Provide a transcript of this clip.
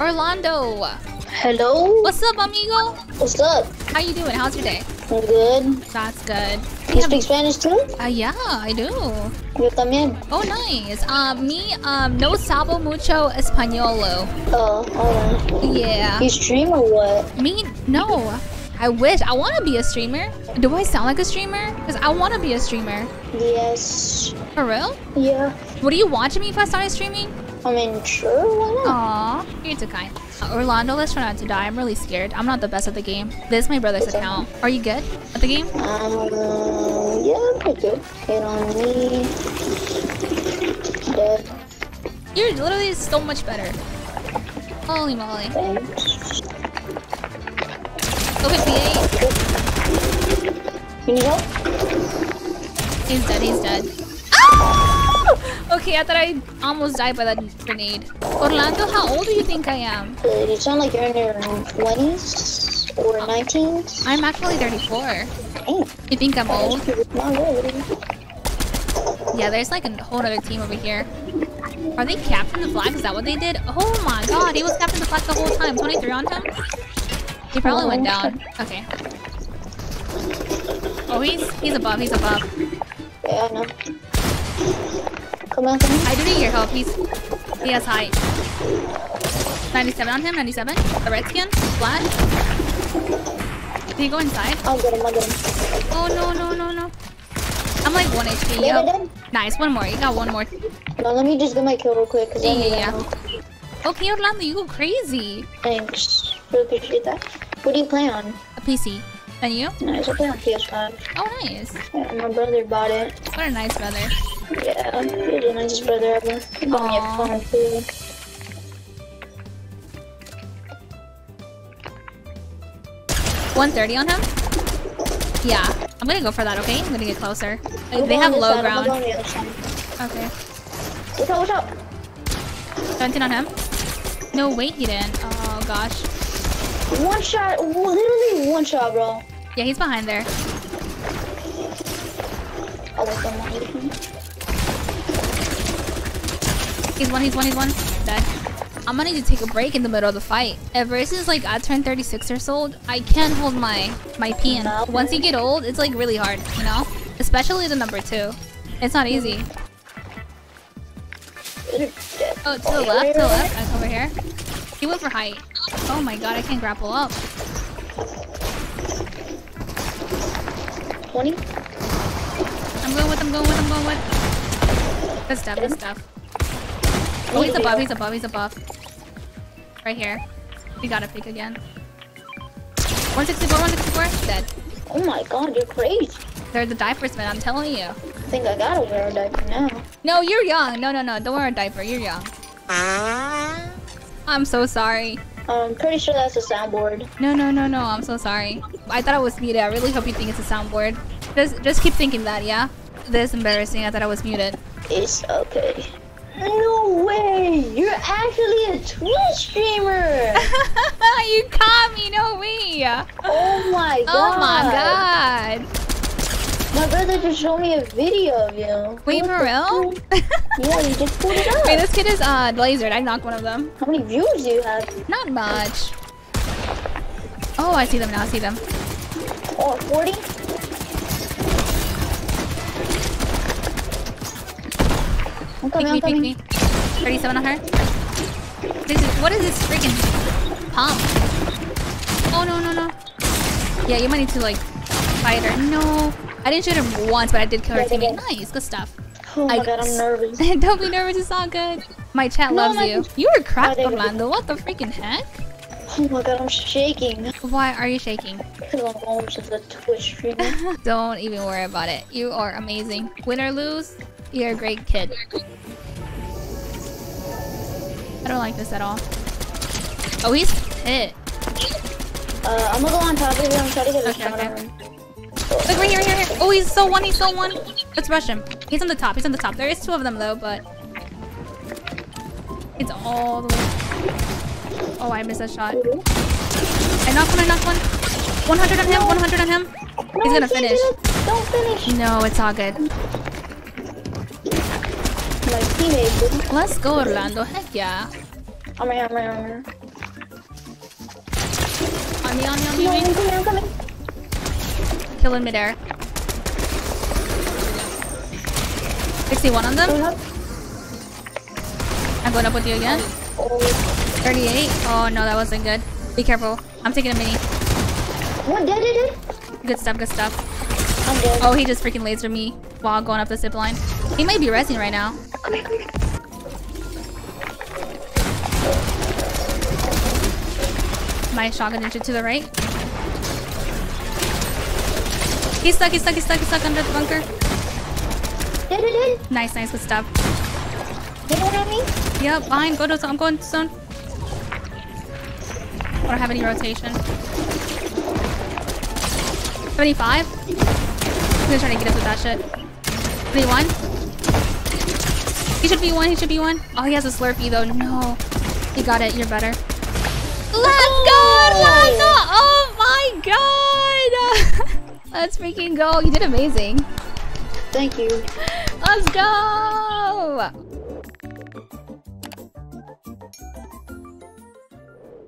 Orlando. Hello. What's up, amigo? What's up? How you doing? How's your day? I'm good. That's good. You speak Spanish too? Yeah, I do. Yo también. Oh, nice. No sabo mucho español. Oh. Yeah. You stream or what? Me? No. I wish. I want to be a streamer. Do I sound like a streamer? Because I want to be a streamer. Yes. For real? Yeah. Would you watch me if I started streaming? I mean, sure, why not? Aww, you're too kind. Orlando, let's try not to die. I'm really scared. I'm not the best at the game. This is my brother's account. Are you good at the game? Yeah, I'm pretty good. Hit on me. Dead. You're literally so much better. Holy moly. Thanks. Okay, PA. You need help? He's dead, he's dead. Oh! Okay, I thought I almost died by that grenade. Orlando, how old do you think I am? You sound like you're in your 20s or 19s. I'm actually 34. Dang. You think I'm old? Not old. Yeah, there's like a whole other team over here. Are they captain the flag? Is that what they did? Oh my god, he was captain the flag the whole time. 23 on him? He probably went down. Okay. Oh, he's above. He's above. Yeah, I know. Come on. I do need your help. He has height. 97 on him. 97. The red skin. Flat. Can you go inside? I'll get him. Oh no. I'm like 1 HP. Yo. Nice. One more. You got one more. No, let me just get my kill real quick. Yeah. Okay, Orlando, you go crazy. Thanks. Really appreciate that. What do you play on? A PC. And you? Nice, I play on PS5. Oh, nice. Yeah, my brother bought it. What a nice brother. Yeah, he's the nicest brother ever. He bought me a phone too. $130 on him? Yeah. I'm gonna go for that, okay? I'm gonna get closer. Like, they have low ground. I'm going the other side. Okay. Watch out. 17 on him? No, wait, he didn't. Oh, gosh. One shot, literally one shot, bro. Yeah, he's behind there. He's one. Dead. I'm gonna need to take a break in the middle of the fight. Ever since like I turned 36 or so, I can't hold my pee in. Once you get old, it's like really hard, you know? Especially the number 2. It's not easy. Oh, to the left. That's over here. He went for height. Oh my god, I can't grapple up. 20? I'm going with. Good stuff. Oh, he's above. Right here. We gotta pick again. 164. Dead. Oh my god, you're crazy. They're the diapers, man, I'm telling you. I think I gotta wear a diaper now. No, you're young. No. Don't wear a diaper. You're young. I'm so sorry. I'm pretty sure that's a soundboard. No, I'm so sorry. I thought it was muted. I really hope you think it's a soundboard. Just keep thinking that, yeah? This is embarrassing. I thought I was muted. It's okay. No way! You're actually a Twitch streamer! You caught me! No way! Oh my god! My brother just showed me a video of you. Wait, for real? Yeah, you just pulled it up. Wait, this kid is lasered. I knocked one of them. How many views do you have? Not much. Oh, I see them now. Oh, 40? I'm coming. 37 on her. What is this freaking pump? Oh, no. Yeah, you might need to, like, fight her. No. I didn't shoot her once, but I did kill her teammate. Nice. Good stuff. Oh my god, I'm nervous. Don't be nervous, it's all good. My chat loves you. You are crap, Orlando. What the freaking heck? Oh my god, I'm shaking. Why are you shaking? Because I'm almost a Twitch streamer. Don't even worry about it. You are amazing. Win or lose, you're a great kid. I don't like this at all. Oh, he's hit. I'm gonna go on top of him and try to get a shot on him. Look, right here. Oh, he's so one, Let's rush him. He's on the top. There is 2 of them, though, but... It's all the way... Oh, I missed that shot. I knocked one. 100 on him. He's gonna finish. Don't finish. No, it's all good. Let's go, Orlando. Heck yeah. I'm here. On me. Kill in midair. 61 on them. I'm going up with you again. 38. Oh no, that wasn't good. Be careful. I'm taking a mini. What did it? Good stuff, good stuff. I'm dead. Oh, he just freaking lasered me while going up the zip line. He might be resing right now. Come here, come here. My shotgun ninja to the right. He's stuck under the bunker. Nice, good stuff. Did it on me? Yep, fine. Go to zone. I'm going to zone. I don't have any rotation. 75? I'm gonna try to get up with that shit. 31? He should be one. Oh, he has a Slurpee though. No. He got it. You're better. Let's go! Oh my god! Let's freaking go! You did amazing. Thank you. Let's go!